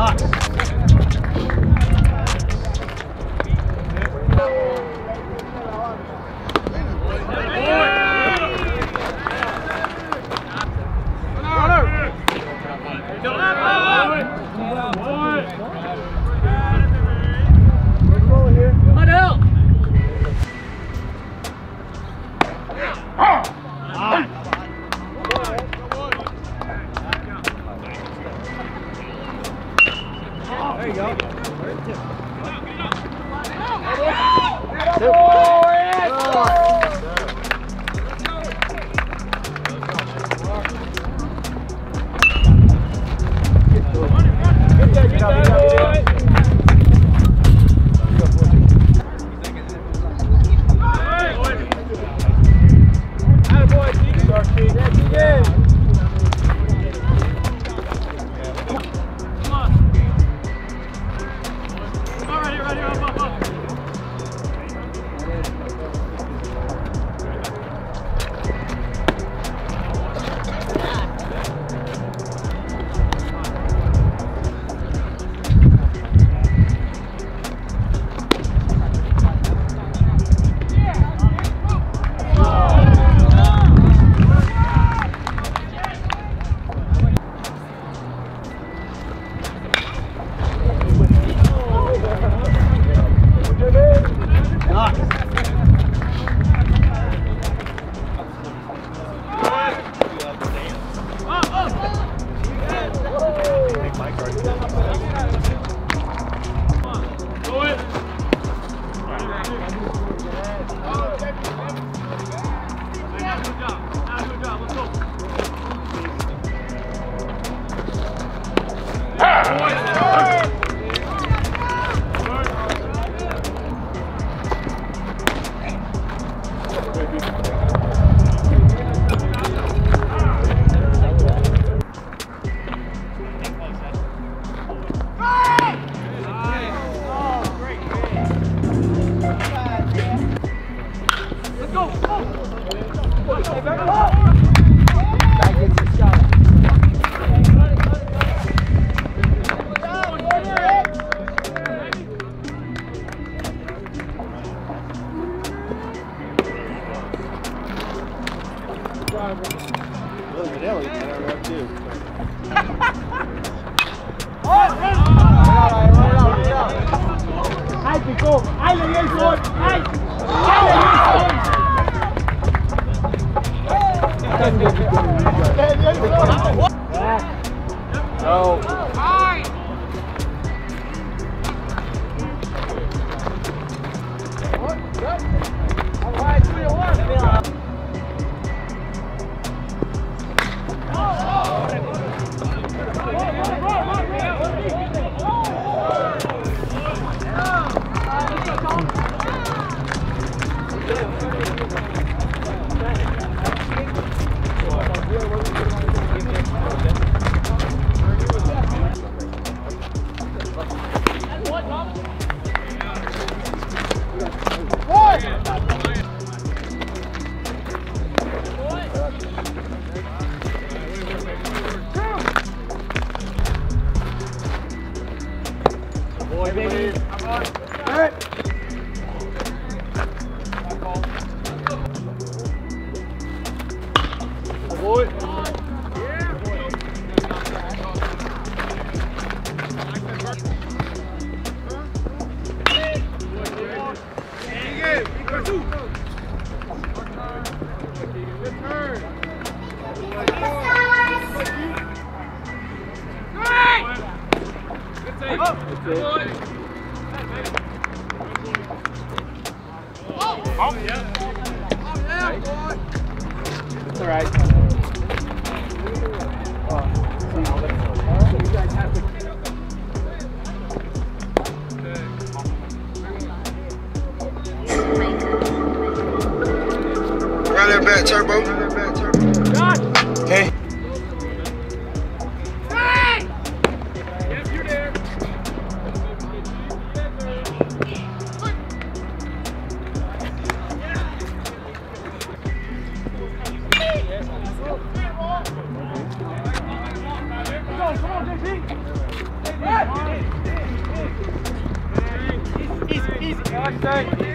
Come on, JC! I'm gonna put up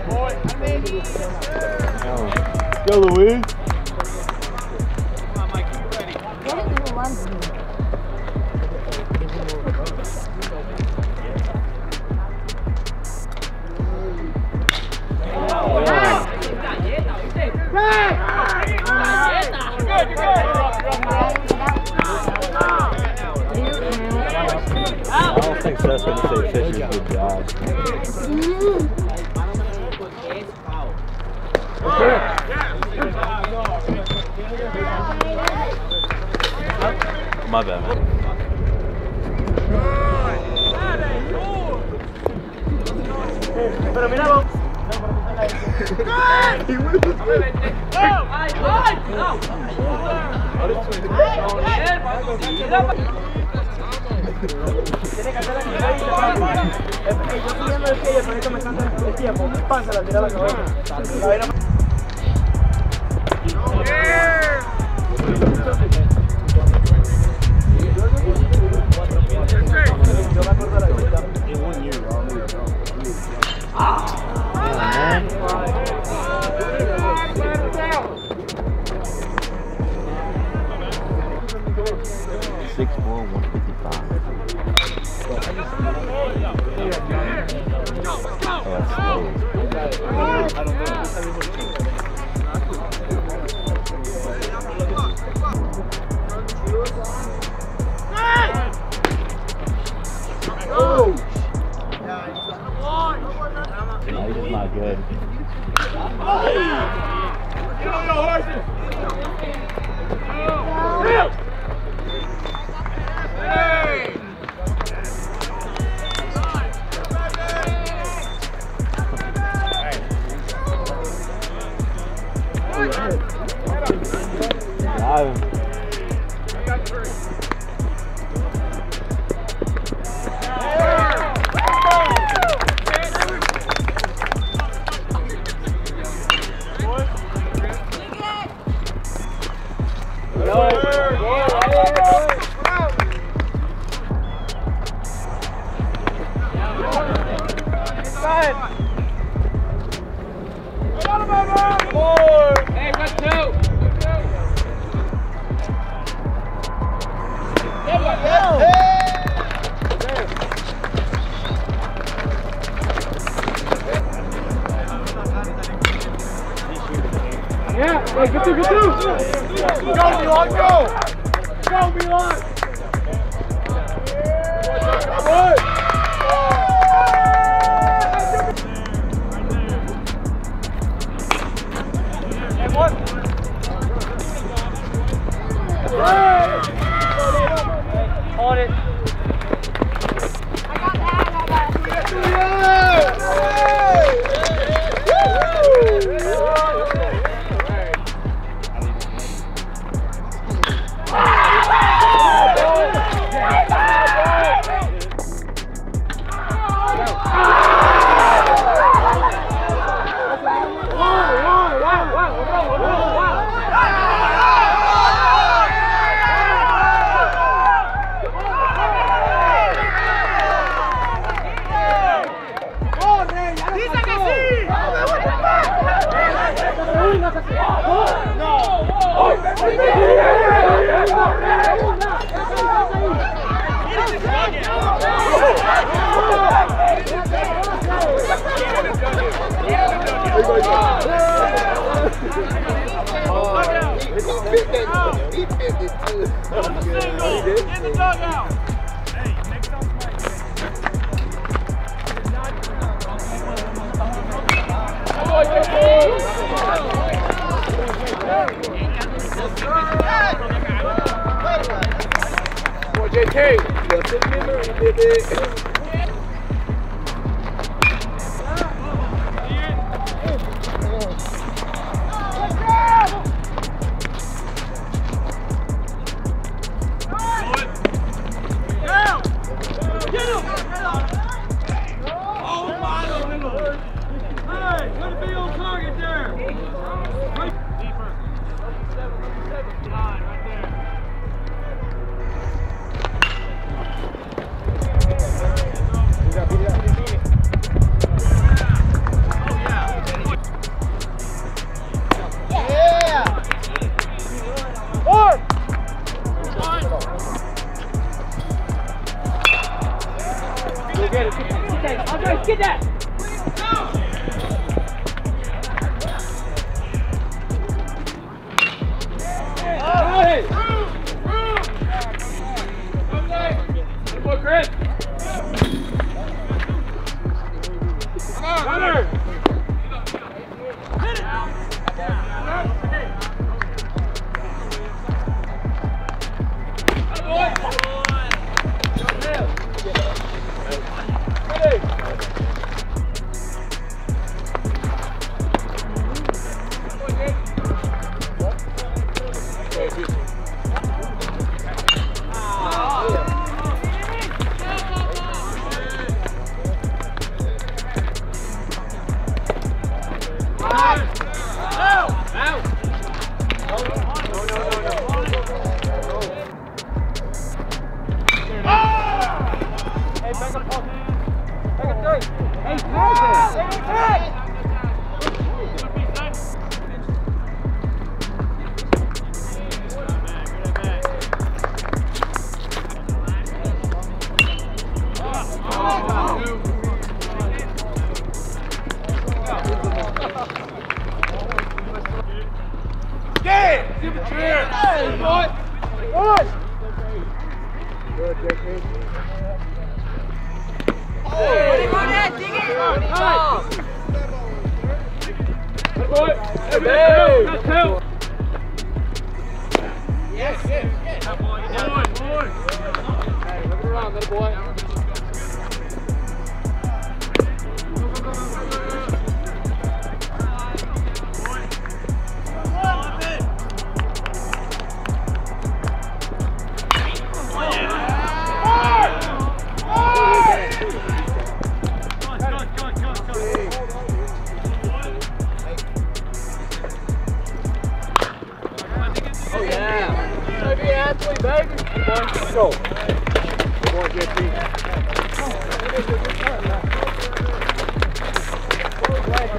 Go, Louise. Come on, Mike, you ready? I don't think Seth's going to say Fisher's good job. My bad, man. Right there. Andres, get that!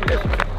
Good.